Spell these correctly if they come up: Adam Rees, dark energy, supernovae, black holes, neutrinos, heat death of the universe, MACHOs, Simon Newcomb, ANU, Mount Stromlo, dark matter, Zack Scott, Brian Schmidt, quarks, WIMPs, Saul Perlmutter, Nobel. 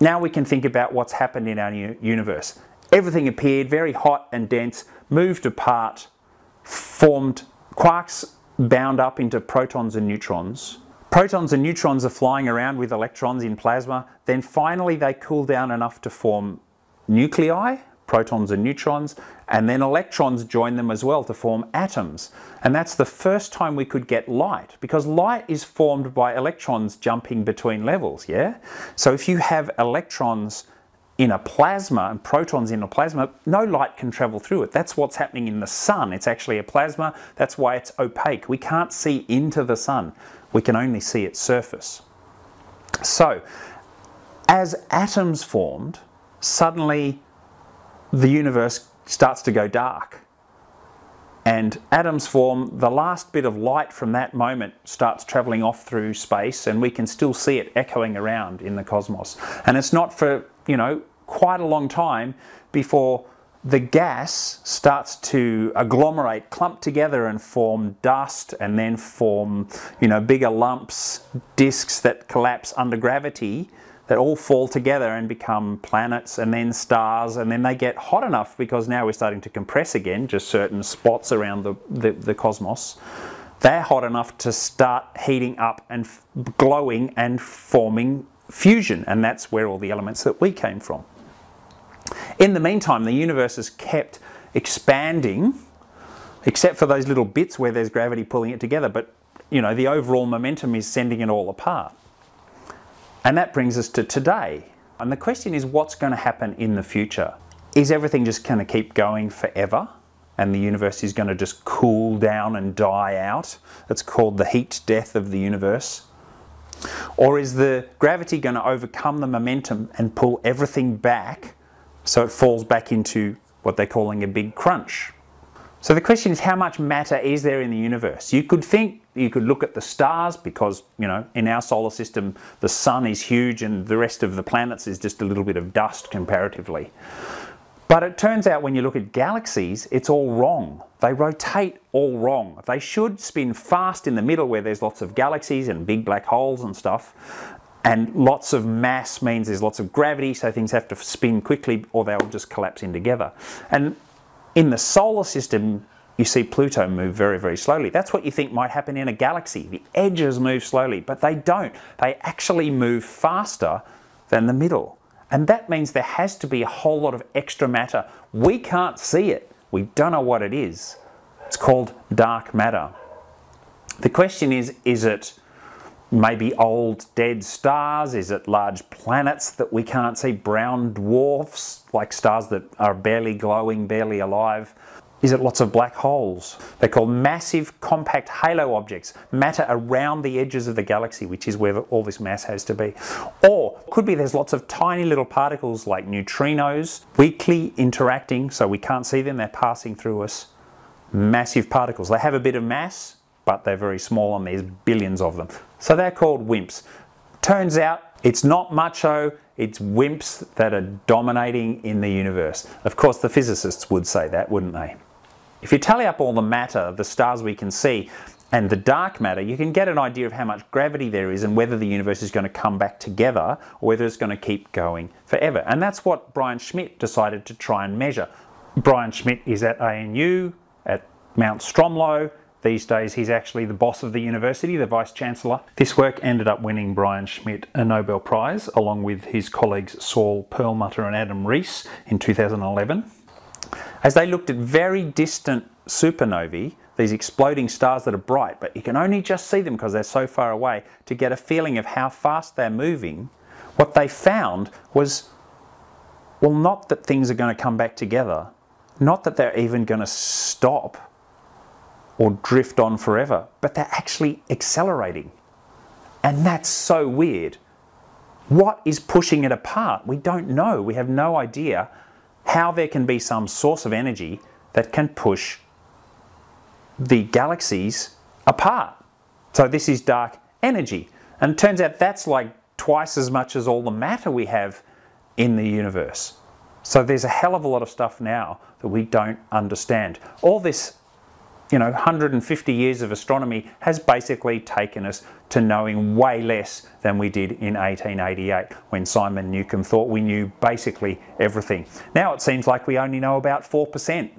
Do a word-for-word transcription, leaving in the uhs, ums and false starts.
Now we can think about what's happened in our new universe. Everything appeared very hot and dense, moved apart, formed quarks bound up into protons and neutrons. Protons and neutrons are flying around with electrons in plasma, then finally they cool down enough to form nuclei, protons and neutrons, and then electrons join them as well to form atoms. And that's the first time we could get light, because light is formed by electrons jumping between levels, yeah? So if you have electrons in a plasma and protons in a plasma, no light can travel through it. That's what's happening in the sun. It's actually a plasma. That's why it's opaque. We can't see into the sun. We can only see its surface. So, as atoms formed, suddenly the universe starts to go dark. And atoms form, the last bit of light from that moment starts traveling off through space, and we can still see it echoing around in the cosmos. And it's not for, you know, quite a long time before the gas starts to agglomerate, clump together and form dust, and then form, you know, bigger lumps, disks that collapse under gravity, that all fall together and become planets and then stars, and then they get hot enough, because now we're starting to compress again, just certain spots around the, the, the cosmos. They're hot enough to start heating up and glowing and forming fusion, and that's where all the elements that we came from. In the meantime, the universe has kept expanding, except for those little bits where there's gravity pulling it together, but you know, the overall momentum is sending it all apart. And that brings us to today. And the question is, what's going to happen in the future? Is everything just going to keep going forever? And the universe is going to just cool down and die out? It's called the heat death of the universe. Or is the gravity going to overcome the momentum and pull everything back so it falls back into what they're calling a big crunch? So the question is, how much matter is there in the universe? You could think, you could look at the stars, because, you know, in our solar system the sun is huge and the rest of the planets is just a little bit of dust comparatively. But it turns out when you look at galaxies, it's all wrong. They rotate all wrong. They should spin fast in the middle where there's lots of galaxies and big black holes and stuff, and lots of mass means there's lots of gravity, so things have to spin quickly or they'll just collapse in together. And in the solar system you see Pluto move very, very slowly. That's what you think might happen in a galaxy. The edges move slowly, but they don't. They actually move faster than the middle. And that means there has to be a whole lot of extra matter. We can't see it. We don't know what it is. It's called dark matter. The question is, is it maybe old dead stars? Is it large planets that we can't see? Brown dwarfs, like stars that are barely glowing, barely alive? Is it lots of black holes? They're called massive compact halo objects, matter around the edges of the galaxy, which is where all this mass has to be. Or could be there's lots of tiny little particles like neutrinos, weakly interacting, so we can't see them, they're passing through us. Massive particles. They have a bit of mass, but they're very small and there's billions of them. So they're called WIMPs. Turns out it's not macho, it's WIMPs that are dominating in the universe. Of course, the physicists would say that, wouldn't they? If you tally up all the matter, the stars we can see, and the dark matter, you can get an idea of how much gravity there is and whether the universe is going to come back together or whether it's going to keep going forever. And that's what Brian Schmidt decided to try and measure. Brian Schmidt is at A N U, at Mount Stromlo. These days he's actually the boss of the university, the Vice-Chancellor. This work ended up winning Brian Schmidt a Nobel Prize, along with his colleagues Saul Perlmutter and Adam Rees in two thousand eleven. As they looked at very distant supernovae, these exploding stars that are bright, but you can only just see them because they're so far away, to get a feeling of how fast they're moving, what they found was, well, not that things are going to come back together, not that they're even going to stop or drift on forever, but they're actually accelerating. And that's so weird. What is pushing it apart? We don't know. We have no idea how there can be some source of energy that can push the galaxies apart. So this is dark energy. And it turns out that's like twice as much as all the matter we have in the universe. So there's a hell of a lot of stuff now that we don't understand. All this you know, one hundred fifty years of astronomy has basically taken us to knowing way less than we did in eighteen eighty-eight, when Simon Newcomb thought we knew basically everything. Now it seems like we only know about four percent.